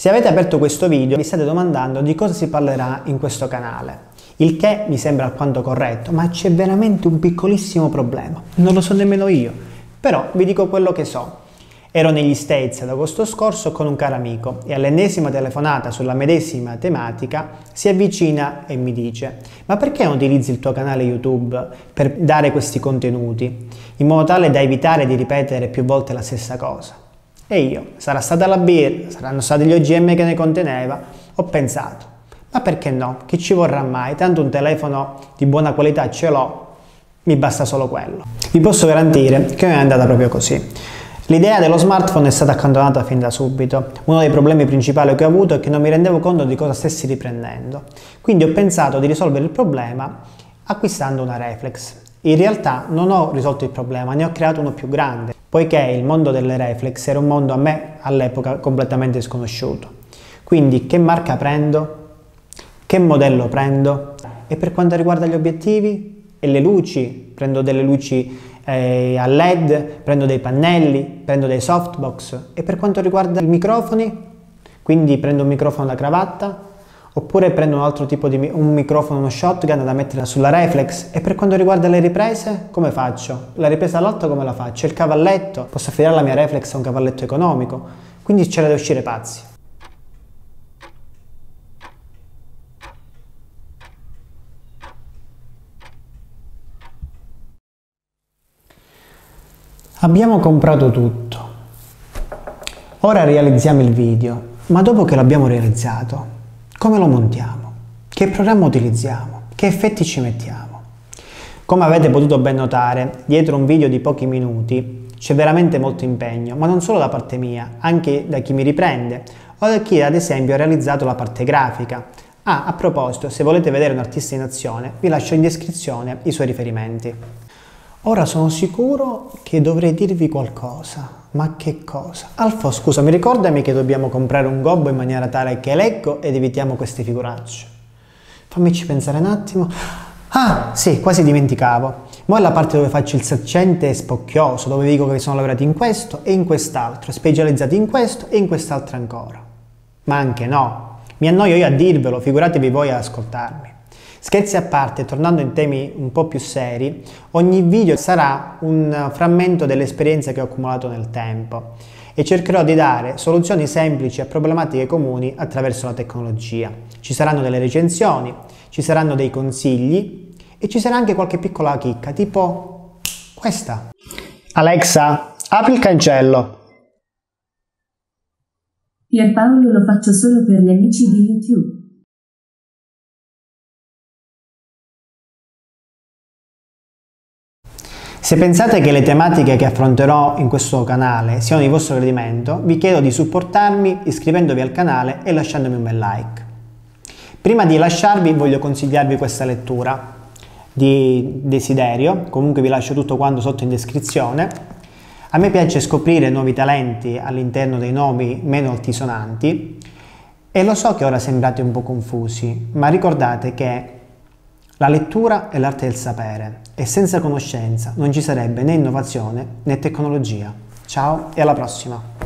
Se avete aperto questo video vi state domandando di cosa si parlerà in questo canale, il che mi sembra alquanto corretto, ma c'è veramente un piccolissimo problema. Non lo so nemmeno io, però vi dico quello che so. Ero negli States ad agosto scorso con un caro amico e all'ennesima telefonata sulla medesima tematica si avvicina e mi dice: ma perché non utilizzi il tuo canale YouTube per dare questi contenuti, in modo tale da evitare di ripetere più volte la stessa cosa? E io, sarà stata la birra, saranno stati gli OGM che ne conteneva, ho pensato, ma perché no? Chi ci vorrà mai? Tanto un telefono di buona qualità ce l'ho, mi basta solo quello. Vi posso garantire che non è andata proprio così. L'idea dello smartphone è stata accantonata fin da subito. Uno dei problemi principali che ho avuto è che non mi rendevo conto di cosa stessi riprendendo. Quindi ho pensato di risolvere il problema acquistando una reflex. In realtà non ho risolto il problema, ne ho creato uno più grande, poiché il mondo delle reflex era un mondo a me all'epoca completamente sconosciuto. Quindi che marca prendo? Che modello prendo? E per quanto riguarda gli obiettivi e le luci, prendo delle luci a LED, prendo dei pannelli, prendo dei softbox. E per quanto riguarda i microfoni, quindi prendo un microfono da cravatta, oppure prendo un altro tipo di un microfono, uno shotgun da mettere sulla reflex. E per quanto riguarda le riprese, come faccio? La ripresa all'alto come la faccio? Il cavalletto? Posso affidare la mia reflex a un cavalletto economico? Quindi c'era da uscire pazzi. Abbiamo comprato tutto. Ora realizziamo il video, ma dopo che l'abbiamo realizzato, come lo montiamo? Che programma utilizziamo? Che effetti ci mettiamo? Come avete potuto ben notare, dietro un video di pochi minuti c'è veramente molto impegno, ma non solo da parte mia, anche da chi mi riprende o da chi ad esempio ha realizzato la parte grafica. Ah, a proposito, se volete vedere un artista in azione, vi lascio in descrizione i suoi riferimenti. Ora sono sicuro che dovrei dirvi qualcosa, ma che cosa? Alfo, scusami, ricordami che dobbiamo comprare un gobbo in maniera tale che leggo ed evitiamo queste figuracce. Fammici pensare un attimo. Ah, sì, quasi dimenticavo. Ma è la parte dove faccio il saccente e spocchioso, dove dico che sono lavorati in questo e in quest'altro, specializzati in questo e in quest'altro ancora. Ma anche no, mi annoio io a dirvelo, figuratevi voi ad ascoltarmi. Scherzi a parte, tornando in temi un po' più seri, ogni video sarà un frammento dell'esperienza che ho accumulato nel tempo e cercherò di dare soluzioni semplici a problematiche comuni attraverso la tecnologia. Ci saranno delle recensioni, ci saranno dei consigli e ci sarà anche qualche piccola chicca, tipo questa. Alexa, apri il cancello. Pierpaolo, lo faccio solo per gli amici di YouTube. Se pensate che le tematiche che affronterò in questo canale siano di vostro gradimento, vi chiedo di supportarmi iscrivendovi al canale e lasciandomi un bel like. Prima di lasciarvi voglio consigliarvi questa lettura di Desiderio, comunque vi lascio tutto quanto sotto in descrizione. A me piace scoprire nuovi talenti all'interno dei nomi meno altisonanti e lo so che ora sembrate un po' confusi, ma ricordate che la lettura è l'arte del sapere e senza conoscenza non ci sarebbe né innovazione né tecnologia. Ciao e alla prossima!